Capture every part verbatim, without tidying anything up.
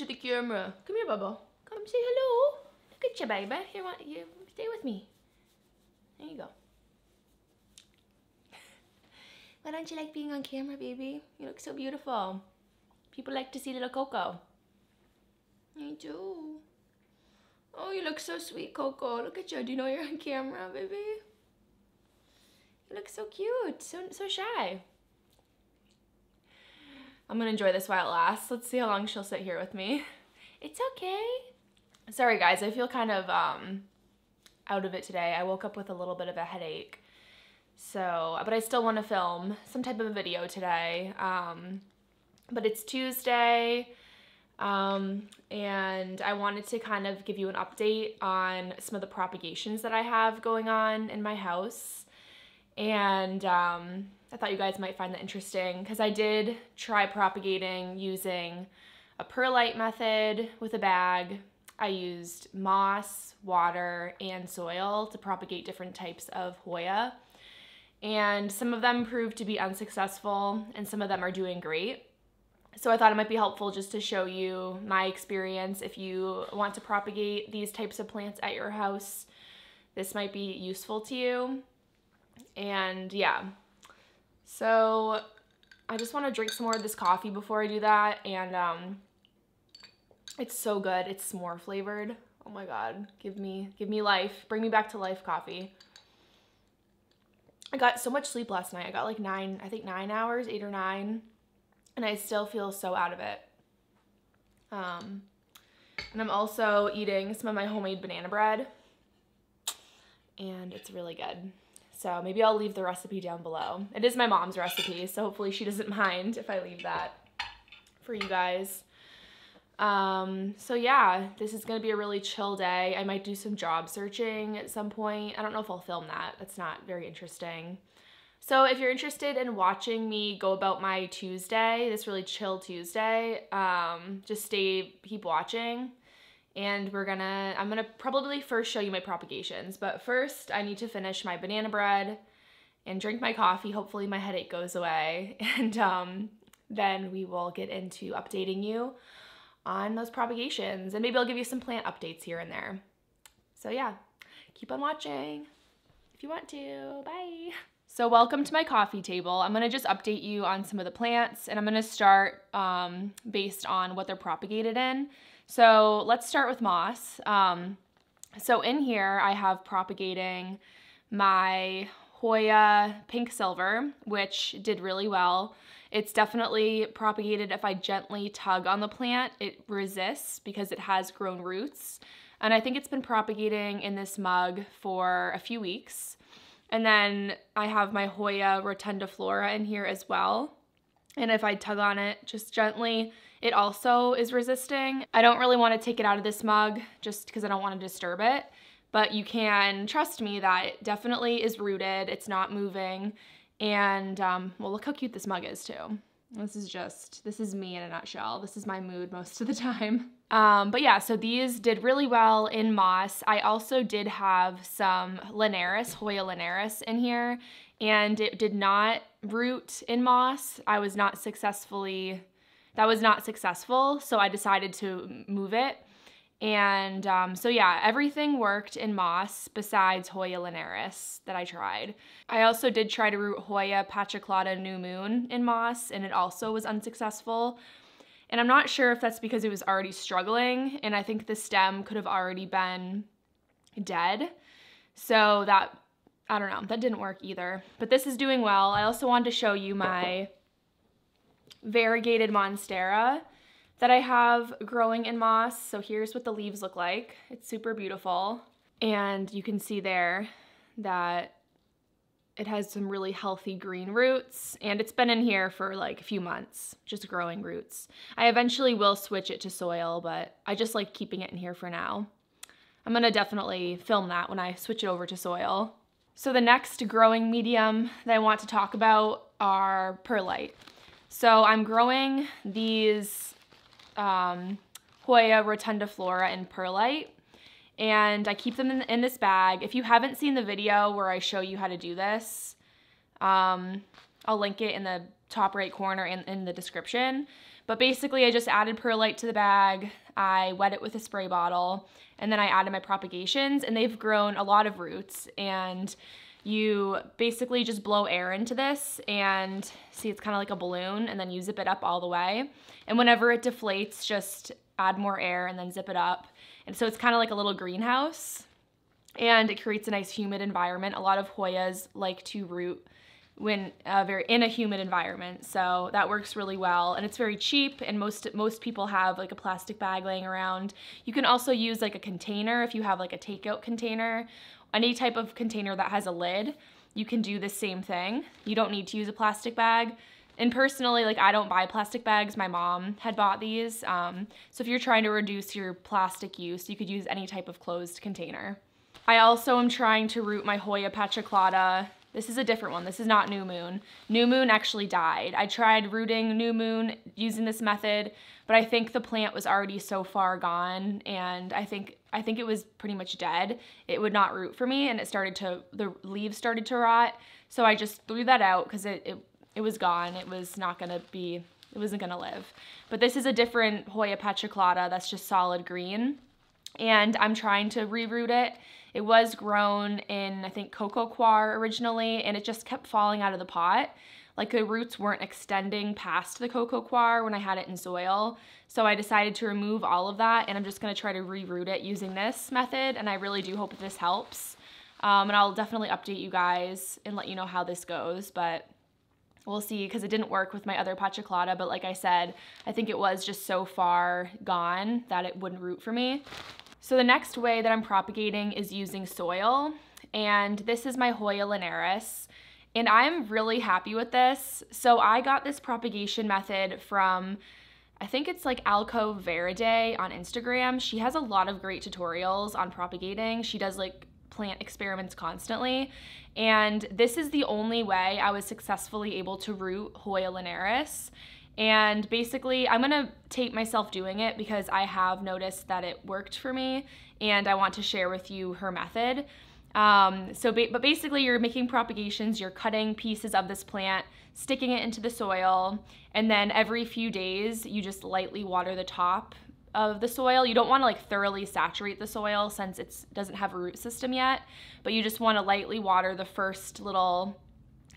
to the camera. Come here, Bubba. Come say hello. Look at you, baby. Here, want you stay with me. There you go. Why don't you like being on camera, baby? You look so beautiful. People like to see little Coco. Me too. Oh, you look so sweet, Coco. Look at you. Do you know you're on camera, baby? You look so cute. So, so shy. I'm gonna enjoy this while it lasts. Let's see how long she'll sit here with me. It's okay. Sorry guys, I feel kind of um, out of it today. I woke up with a little bit of a headache. So, but I still wanna film some type of a video today. Um, but it's Tuesday, um, and I wanted to kind of give you an update on some of the propagations that I have going on in my house. And um, I thought you guys might find that interesting because I did try propagating using a perlite method with a bag. I used moss, water, and soil to propagate different types of Hoya. And some of them proved to be unsuccessful and some of them are doing great. So I thought it might be helpful just to show you my experience if you want to propagate these types of plants at your house. This might be useful to you. And yeah, so I just want to drink some more of this coffee before I do that. And um, it's so good. It's s'more flavored. Oh my God. Give me, give me life. Bring me back to life coffee. I got so much sleep last night. I got like nine, I think nine hours, eight or nine. And I still feel so out of it. Um, and I'm also eating some of my homemade banana bread. And it's really good. So maybe I'll leave the recipe down below. It is my mom's recipe, so hopefully she doesn't mind if I leave that for you guys. Um, so yeah, this is gonna be a really chill day. I might do some job searching at some point. I don't know if I'll film that. That's not very interesting. So if you're interested in watching me go about my Tuesday, this really chill Tuesday, um, just stay, keep watching. And we're gonna, I'm gonna probably first show you my propagations, but first I need to finish my banana bread and drink my coffee. Hopefully my headache goes away. And um, then we will get into updating you on those propagations. And maybe I'll give you some plant updates here and there. So yeah, keep on watching if you want to. Bye. So welcome to my coffee table. I'm gonna just update you on some of the plants and I'm gonna start um, based on what they're propagated in. So let's start with moss. Um, so in here I have propagating my Hoya Pink Silver, which did really well. It's definitely propagated. If I gently tug on the plant, it resists because it has grown roots. And I think it's been propagating in this mug for a few weeks. And then I have my Hoya rotundiflora in here as well. And if I tug on it just gently, it also is resisting. I don't really want to take it out of this mug just because I don't want to disturb it, but you can trust me that it definitely is rooted. It's not moving. And um, well, look how cute this mug is too. This is just, this is me in a nutshell. This is my mood most of the time. Um, but yeah, so these did really well in moss. I also did have some Linearis, Hoya Linearis in here, and it did not root in moss. I was not successfully, that was not successful, so I decided to move it. And um, so yeah, everything worked in moss besides Hoya Linearis that I tried. I also did try to root Hoya pachyclada New Moon in moss and it also was unsuccessful. And I'm not sure if that's because it was already struggling and I think the stem could have already been dead. So that, I don't know, that didn't work either. But this is doing well. I also wanted to show you my variegated Monstera that I have growing in moss. So here's what the leaves look like. It's super beautiful. And you can see there that it has some really healthy green roots and it's been in here for like a few months, just growing roots. I eventually will switch it to soil, but I just like keeping it in here for now. I'm gonna definitely film that when I switch it over to soil. So the next growing medium that I want to talk about are perlite. So I'm growing these Um, Hoya rotundiflora and perlite, and I keep them in, in this bag. If you haven't seen the video where I show you how to do this, um, I'll link it in the top right corner and in, in the description. But basically I just added perlite to the bag, I wet it with a spray bottle, and then I added my propagations, and they've grown a lot of roots. And you basically just blow air into this, and see, it's kind of like a balloon, and then you zip it up all the way. And whenever it deflates, just add more air and then zip it up. And so it's kind of like a little greenhouse, and it creates a nice humid environment. A lot of Hoyas like to root when uh, very in a humid environment, so that works really well. And it's very cheap, and most most people have like a plastic bag laying around. You can also use like a container if you have like a takeout container, any type of container that has a lid. You can do the same thing. You don't need to use a plastic bag. And personally, like, I don't buy plastic bags. My mom had bought these. Um, so if you're trying to reduce your plastic use, you could use any type of closed container. I also am trying to root my Hoya pachyclada. This is a different one. This is not New Moon. New Moon actually died. I tried rooting New Moon using this method, but I think the plant was already so far gone, and I think I think it was pretty much dead. It would not root for me, and it started to, the leaves started to rot. So I just threw that out because it, it it was gone. It was not gonna be. It wasn't gonna live. But this is a different Hoya pachyclada that's just solid green, and I'm trying to reroot it. It was grown in, I think, cocoa coir originally, and it just kept falling out of the pot. Like, the roots weren't extending past the cocoa coir when I had it in soil. So I decided to remove all of that, and I'm just gonna try to reroot it using this method, and I really do hope this helps. Um, and I'll definitely update you guys and let you know how this goes, but we'll see, because it didn't work with my other pachyclada, but like I said, I think it was just so far gone that it wouldn't root for me. So the next way that I'm propagating is using soil, and this is my Hoya Linearis, and I'm really happy with this. So I got this propagation method from, I think it's like Alco Verde on Instagram. She has a lot of great tutorials on propagating. She does like plant experiments constantly, and this is the only way I was successfully able to root Hoya Linearis. And basically, I'm gonna tape myself doing it because I have noticed that it worked for me, and I want to share with you her method. Um, so, ba but basically, you're making propagations, you're cutting pieces of this plant, sticking it into the soil, and then every few days, you just lightly water the top of the soil. You don't want to like thoroughly saturate the soil since it doesn't have a root system yet, but you just want to lightly water the first little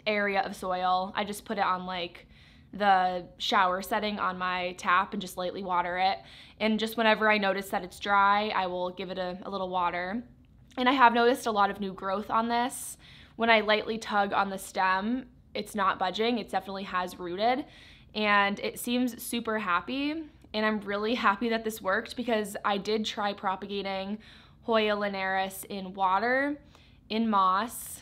area of soil. I just put it on like the shower setting on my tap and just lightly water it. And just whenever I notice that it's dry, I will give it a, a little water. And I have noticed a lot of new growth on this. When I lightly tug on the stem, it's not budging. It definitely has rooted, and it seems super happy. And I'm really happy that this worked, because I did try propagating Hoya Linearis in water, in moss,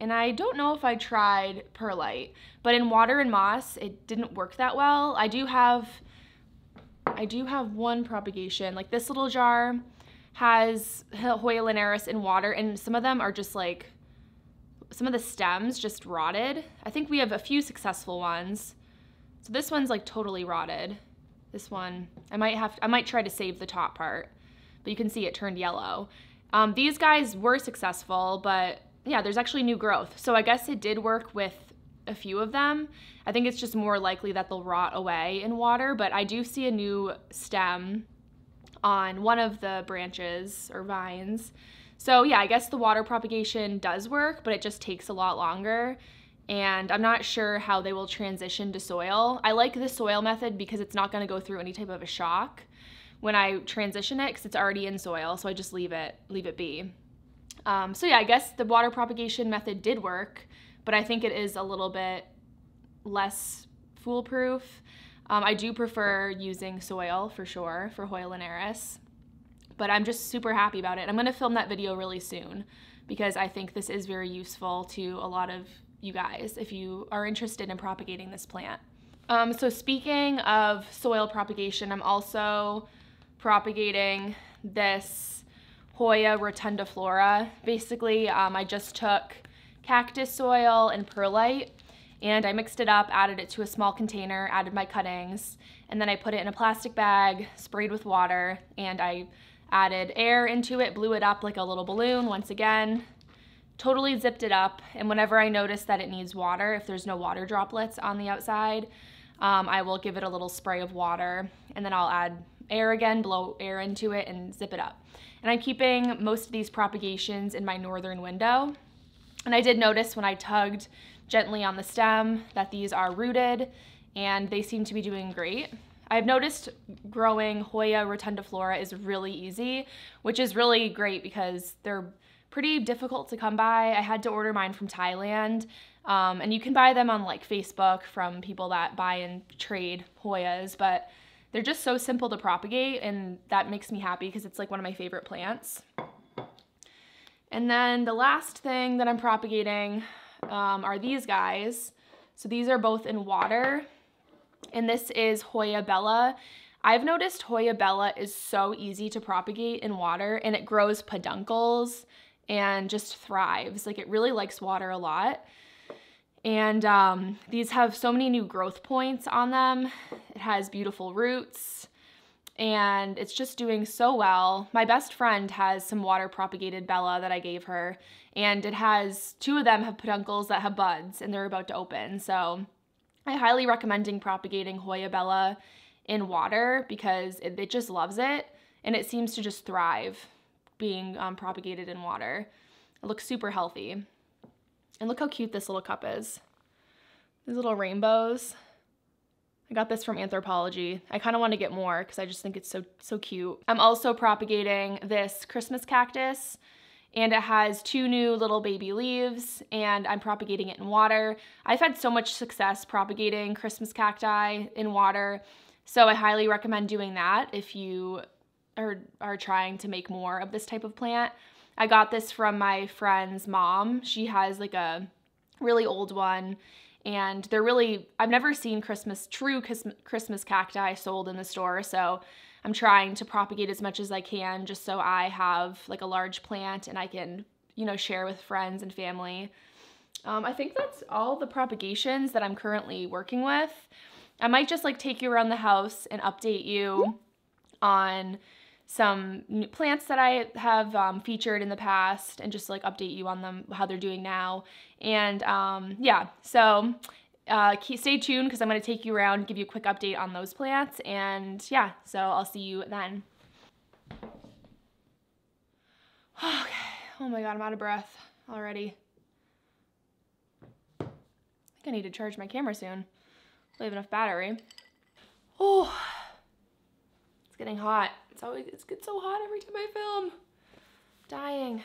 and I don't know if I tried perlite, but in water and moss, it didn't work that well. I do have, I do have one propagation. Like, this little jar has Hoya Linearis in water, and some of them are just like, some of the stems just rotted. I think we have a few successful ones. So this one's like totally rotted. This one, I might have, I might try to save the top part, but you can see it turned yellow. Um, these guys were successful, but yeah, there's actually new growth. So I guess it did work with a few of them. I think it's just more likely that they'll rot away in water, but I do see a new stem on one of the branches or vines. So yeah, I guess the water propagation does work, but it just takes a lot longer. And I'm not sure how they will transition to soil. I like the soil method because it's not gonna go through any type of a shock when I transition it, because it's already in soil, so I just leave it, leave it be. Um, so yeah, I guess the water propagation method did work, but I think it is a little bit less foolproof. Um, I do prefer using soil for sure for Hoya Linearis, but I'm just super happy about it. I'm gonna film that video really soon because I think this is very useful to a lot of you guys if you are interested in propagating this plant. Um, so speaking of soil propagation, I'm also propagating this Hoya rotundiflora. Basically, um, I just took cactus soil and perlite, and I mixed it up, added it to a small container, added my cuttings, and then I put it in a plastic bag, sprayed with water, and I added air into it, blew it up like a little balloon once again, totally zipped it up, and whenever I notice that it needs water, if there's no water droplets on the outside, um, I will give it a little spray of water, and then I'll add air again, blow air into it, and zip it up. And I'm keeping most of these propagations in my northern window. And I did notice when I tugged gently on the stem that these are rooted, and they seem to be doing great. I've noticed growing Hoya rotundiflora is really easy, which is really great because they're pretty difficult to come by. I had to order mine from Thailand, um, and you can buy them on like Facebook from people that buy and trade Hoyas, but they're just so simple to propagate, and that makes me happy because it's like one of my favorite plants. And then the last thing that I'm propagating um, are these guys. So these are both in water, and this is Hoya Bella. I've noticed Hoya Bella is so easy to propagate in water, and it grows peduncles and just thrives. Like, it really likes water a lot. And um, these have so many new growth points on them. It has beautiful roots, and it's just doing so well. My best friend has some water propagated Bella that I gave her, and it has, two of them have peduncles that have buds, and they're about to open. So I highly recommend propagating Hoya Bella in water because it, it just loves it, and it seems to just thrive being um, propagated in water. It looks super healthy. And look how cute this little cup is. These little rainbows. I got this from Anthropologie. I kind of want to get more because I just think it's so, so cute. I'm also propagating this Christmas cactus, and it has two new little baby leaves, and I'm propagating it in water. I've had so much success propagating Christmas cacti in water, so I highly recommend doing that if you are, are trying to make more of this type of plant. I got this from my friend's mom. She has like a really old one, and they're really, I've never seen Christmas, true Christmas cacti sold in the store, so I'm trying to propagate as much as I can just so I have like a large plant and I can, you know, share with friends and family. Um, I think that's all the propagations that I'm currently working with. I might just like take you around the house and update you on some new plants that I have um, featured in the past, and just like update you on them, how they're doing now. And um, yeah, so uh, keep, stay tuned because I'm going to take you around, give you a quick update on those plants. And yeah, so I'll see you then. Okay. Oh my God, I'm out of breath already. I think I need to charge my camera soon. I don't have enough battery. Oh, it's getting hot. It's always, it gets so hot every time I film. Dying.